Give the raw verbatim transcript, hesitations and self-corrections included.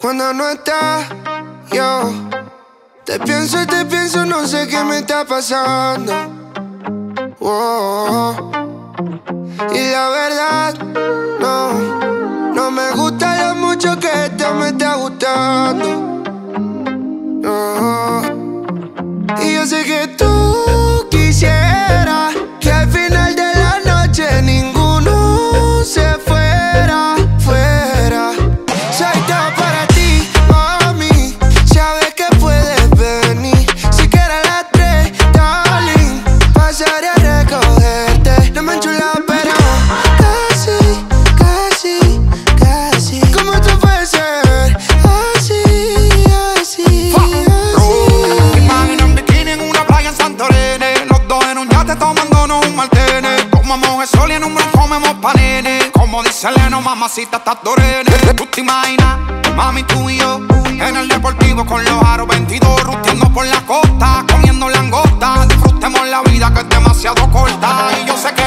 Cuando no estás, yo te pienso y te pienso, no sé qué me está pasando. Oh, y la verdad, no, no me gusta lo mucho que esto me está gustando. Oh, y yo sé que tú quisieras que al final de la noche ninguno se fuera, fuera. Soy todo para ti, mami, sabes que puedes venir. Si quieres a las tres, darling, pasaré a recogerte. No me enchula, pero casi, casi, casi. ¿Cómo tú puedes ser así, así, así? Imagina un bikini en una playa en Santorini, los dos en un yate tomándonos un martini. Tomamos el sol y en un bron comemos panini. Como dice Lennox, mamacita, estás dorene. Tú te imaginas, mami, tú y yo, en el deportivo con los aros veintidós, ruteando por la costa, comiendo langosta. Disfrutemos la vida que es demasiado corta. Y yo sé que